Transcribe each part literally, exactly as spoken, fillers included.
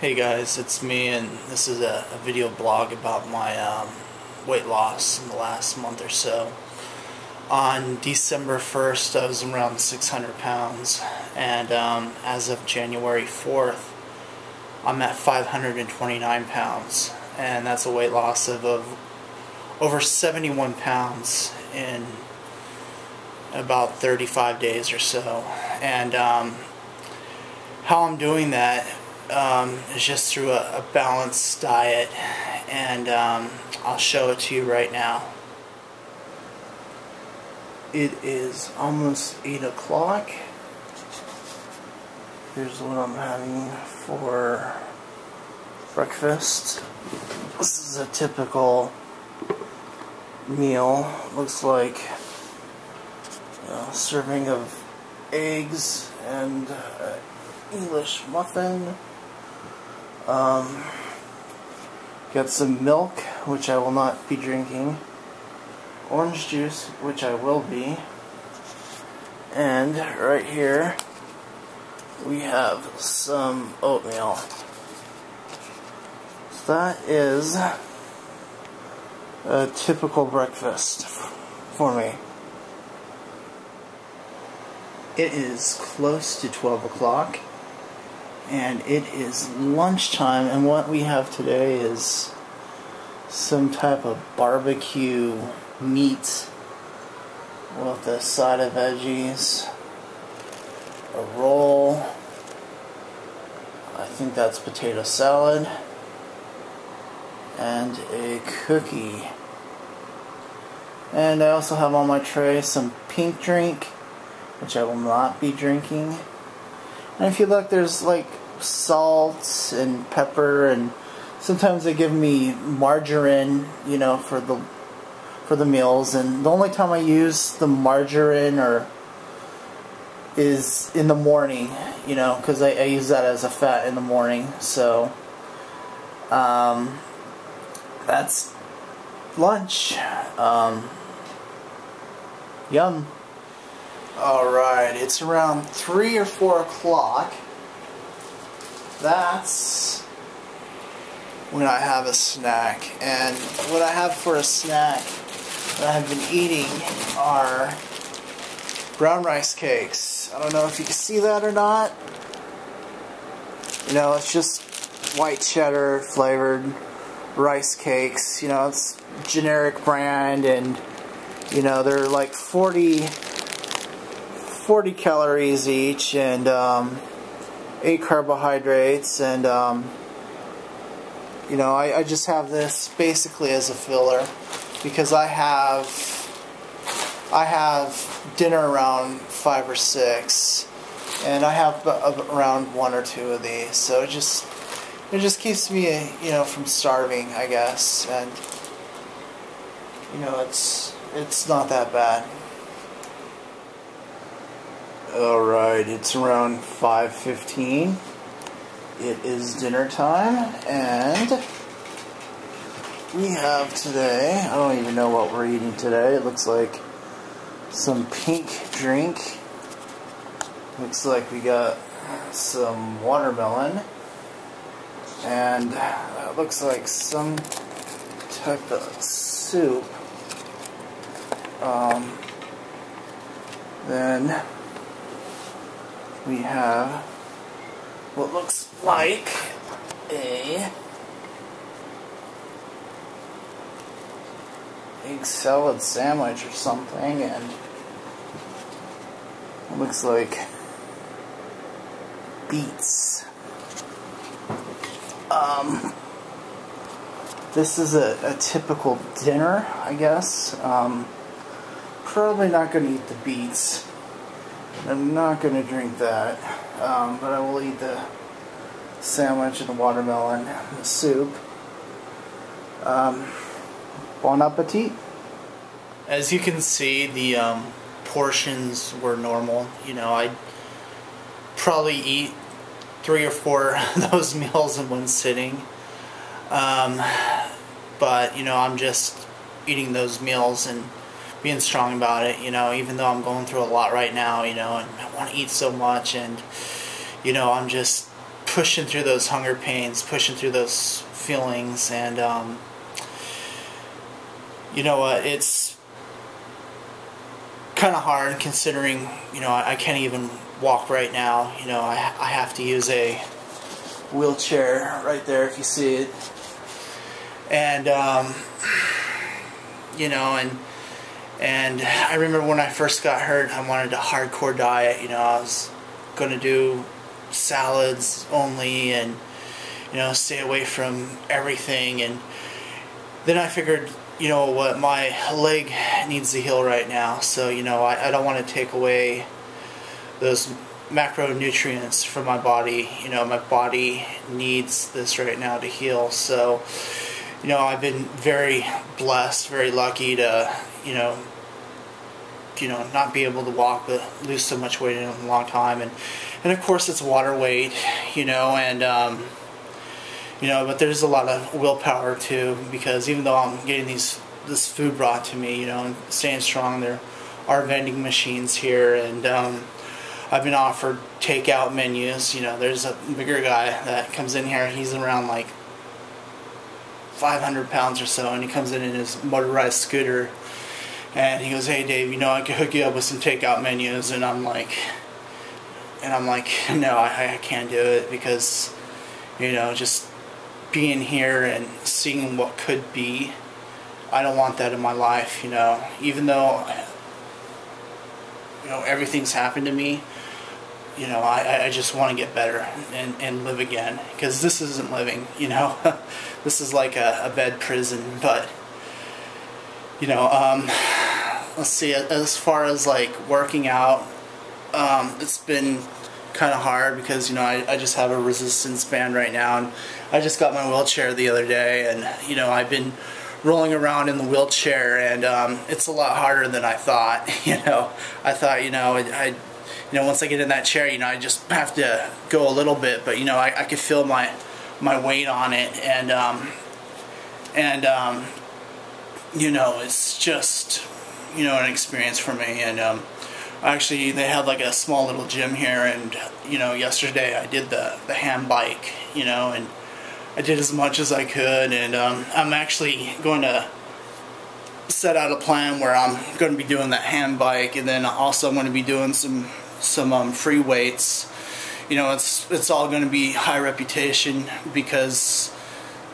Hey guys, it's me, and this is a, a video blog about my um, weight loss in the last month or so. On December first, I was around six hundred pounds, and um, as of January fourth, I'm at five hundred twenty-nine pounds, and that's a weight loss of, of over seventy-one pounds in about thirty-five days or so. And um, how I'm doing that Um, is just through a, a balanced diet, and um, I'll show it to you right now. It is almost eight o'clock. Here's what I'm having for breakfast. This is a typical meal. Looks like a serving of eggs and an English muffin. Um, got some milk, which I will not be drinking, orange juice, which I will be, and right here we have some oatmeal. So that is a typical breakfast for me. It is close to twelve o'clock. And it is lunchtime, and what we have today is some type of barbecue meat with a side of veggies, a roll, I think that's potato salad, and a cookie. And I also have on my tray some pink drink, which I will not be drinking. And if you look, there's like salt and pepper, and sometimes they give me margarine, you know, for the for the meals. And the only time I use the margarine or is in the morning, you know, because I, I use that as a fat in the morning. So um, that's lunch. Um, yum. Alright, it's around three or four o'clock. That's when I have a snack. And what I have for a snack that I have been eating are brown rice cakes. I don't know if you can see that or not. You know, it's just white cheddar flavored rice cakes. You know, it's generic brand, and, you know, they're like forty calories each, and um, eight carbohydrates, and um, you know, I, I just have this basically as a filler, because I have I have dinner around five or six, and I have around one or two of these, so it just it just keeps me, you know, from starving, I guess, and you know, it's it's not that bad. Alright, it's around five fifteen. It is dinner time, and we have today, I don't even know what we're eating today. It looks like some pink drink. Looks like we got some watermelon, and it looks like some type of soup. Um, then we have what looks like a egg salad sandwich or something, and it looks like beets. Um, this is a, a typical dinner, I guess. Um, probably not going to eat the beets. I'm not going to drink that, um, but I will eat the sandwich and the watermelon and the soup. Um, bon appetit! As you can see, the um, portions were normal. You know, I'd probably eat three or four of those meals in one sitting. Um, but, you know, I'm just eating those meals and being strong about it, you know, even though I'm going through a lot right now, you know, and I want to eat so much, and, you know, I'm just pushing through those hunger pains, pushing through those feelings, and um, you know, uh, it's kind of hard considering, you know, I, I can't even walk right now. You know, I, I have to use a wheelchair right there if you see it, and um, you know, and and I remember when I first got hurt, I wanted a hardcore diet. You know, I was going to do salads only, and you know, stay away from everything. And then I figured, you know what, my leg needs to heal right now, so you know, I, I don't want to take away those macronutrients from my body. You know, my body needs this right now to heal. So you know, I've been very blessed, very lucky to, you know, you know, not be able to walk, but lose so much weight in a long time. And, and of course it's water weight, you know, and, um, you know, but there's a lot of willpower too, because even though I'm getting these, this food brought to me, you know, and staying strong, there are vending machines here, and, um, I've been offered takeout menus. You know, there's a bigger guy that comes in here, he's around like five hundred pounds or so, and he comes in in his motorized scooter, and he goes, "Hey Dave, you know, I could hook you up with some takeout menus." And I'm like, and I'm like, no, I, I can't do it, because, you know, just being here and seeing what could be, I don't want that in my life. You know, even though, you know, everything's happened to me, you know, I, I just want to get better and, and live again, because this isn't living, you know. This is like a, a bed prison. But you know, um, let's see, as far as like working out, um, it's been kind of hard, because, you know, I, I just have a resistance band right now, and I just got my wheelchair the other day, and, you know, I've been rolling around in the wheelchair, and um, it's a lot harder than I thought, you know. I thought, you know, I, I, you know, once I get in that chair, you know, I just have to go a little bit, but, you know, I, I could feel my, my weight on it, and, um, and, um, you know, it's just, you know, an experience for me. And um, actually they had like a small little gym here, and you know, yesterday I did the, the hand bike, you know, and I did as much as I could, and um, I'm actually going to set out a plan where I'm going to be doing that hand bike, and then also I'm going to be doing some some um, free weights. You know, it's it's all going to be high reputation, because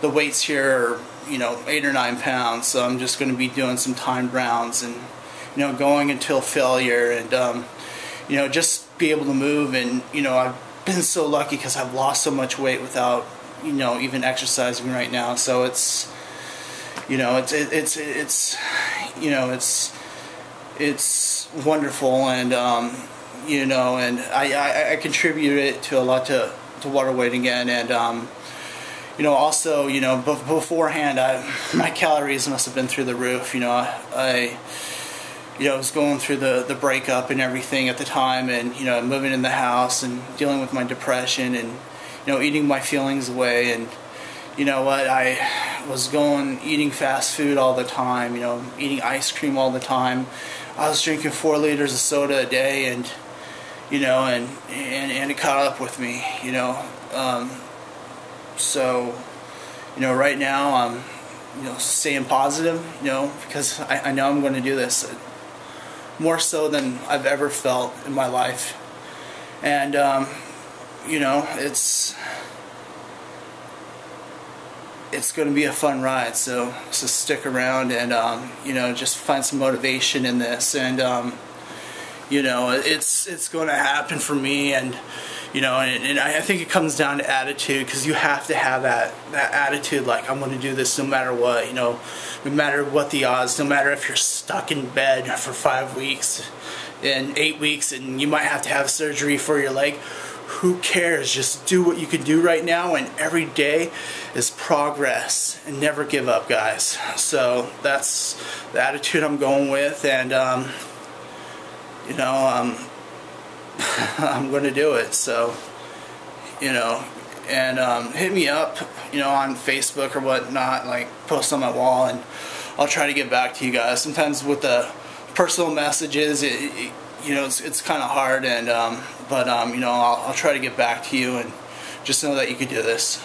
the weights here are, you know, eight or nine pounds, so I'm just going to be doing some timed rounds, and you know, going until failure, and um, you know, just be able to move. And you know, I've been so lucky, because I've lost so much weight without, you know, even exercising right now. So it's, you know, it's it, it's it's you know, it's it's wonderful, and um, you know, and I, I I contribute it to a lot to to water weight again, and um. You know, also, you know, b beforehand, I, my calories must have been through the roof. You know, I, I, you know, was going through the the breakup and everything at the time, and you know, moving in the house and dealing with my depression, and you know, eating my feelings away, and you know what, I was going eating fast food all the time. You know, eating ice cream all the time. I was drinking four liters of soda a day, and you know, and and and it caught up with me. You know. Um, So, you know, right now I'm, you know, staying positive, you know, because I, I know I'm going to do this more so than I've ever felt in my life. And, um, you know, it's, it's going to be a fun ride. So, so stick around, and, um, you know, just find some motivation in this. And, um, you know, it's, it's going to happen for me. And, you know, and, and I think it comes down to attitude, because you have to have that, that attitude, like, I'm going to do this no matter what, you know, no matter what the odds, no matter if you're stuck in bed for five weeks and eight weeks and you might have to have surgery for your leg, who cares? Just do what you can do right now, and every day is progress, and never give up, guys. So that's the attitude I'm going with, and, um, you know, um, I'm going to do it. So, you know, and um, hit me up, you know, on Facebook or whatnot, like post on my wall, and I'll try to get back to you guys. Sometimes with the personal messages, it, it, you know, it's, it's kind of hard, and um, but um, you know, I'll, I'll try to get back to you, and Just know that you could do this.